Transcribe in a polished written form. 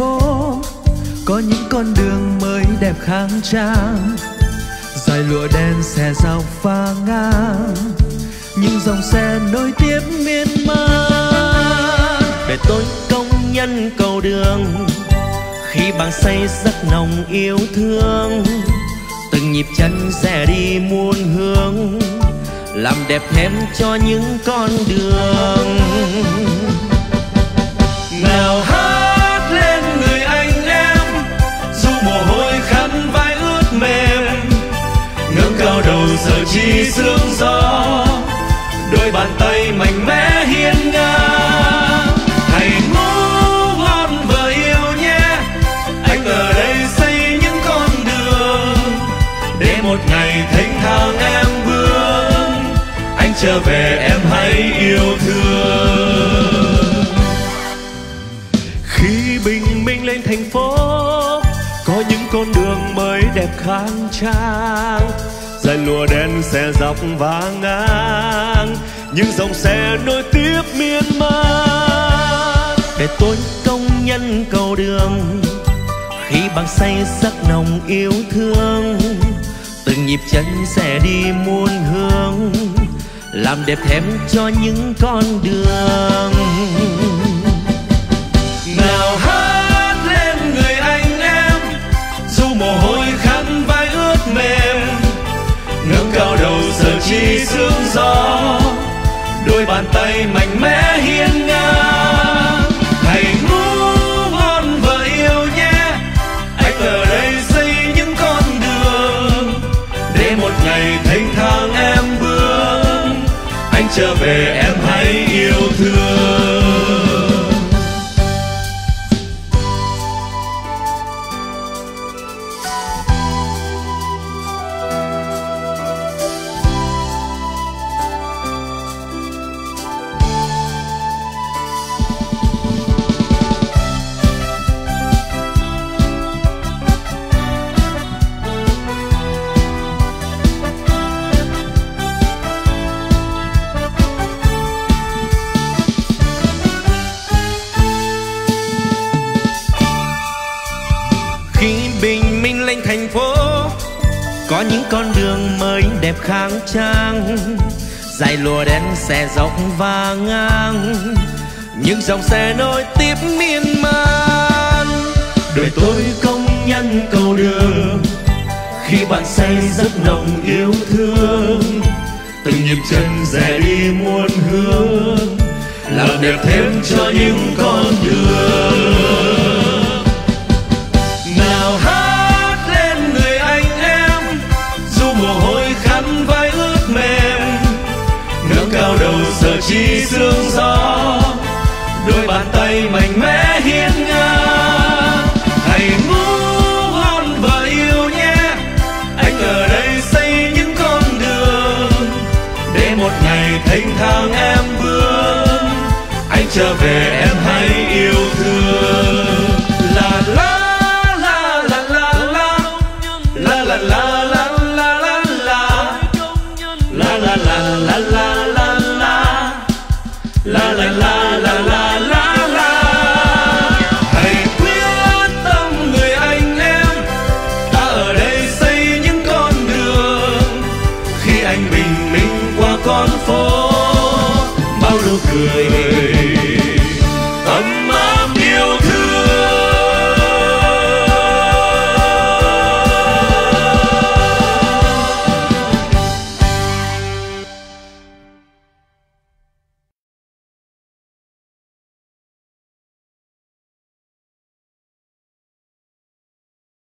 phố có những con đường mới đẹp khang trang, dài lụa đen xẻ dọc pha ngang, những dòng xe nối tiếp miên man. Để tôi công nhân cầu đường khi bàn say rất nồng yêu thương, từng nhịp chân sẽ đi muôn hướng, làm đẹp thêm cho những con đường. Nào hát lên người anh em, dù mồ hôi khăn vai ướt mềm, ngẩng cao đầu giờ chi sương gió, đôi bàn tay mạnh mẽ hiên ngang. Hãy ngủ ngon và yêu nhé, anh ở đây xây những con đường, để một ngày thênh thang em bước, anh trở về em hãy yêu thương. Bình minh lên thành phố có những con đường mới đẹp khang trang, dải lụa đen xẻ dọc và ngang, những dòng xe nối tiếp miên man. Để tôi công nhân cầu đường khi bàn say sắc nồng yêu thương, từng nhịp chân sẽ đi muôn hướng, làm đẹp thêm cho những con đường. Nào hát lên người anh em, dù mồ hôi khăn vai ướt mềm, ngẩng cao đầu giờ chi sương gió, đôi bàn tay mạnh mẽ hiên ngang. Hãy ngủ ngon và yêu nhé, anh ở đây xây những con đường, để một ngày thênh thang em bước, anh trở về em hãy yêu thương. Có những con đường mới đẹp khang trang, dải lụa đen xẻ dọc và ngang, những dòng xe nối tiếp miên man. Đời tôi công nhân cầu đường khi bạn say rất nồng yêu thương, từng nhịp chân rẽ đi muôn hướng, làm đẹp thêm cho những con đường. Nào hát giờ chi sương gió, đôi bàn tay mạnh mẽ hiên ngang. Hãy ngủ ngon và yêu nhé, anh ở đây xây những con đường, để một ngày thênh thang em bước, anh trở về em hãy yêu thương. Là la la la la la la la. Hãy subscribe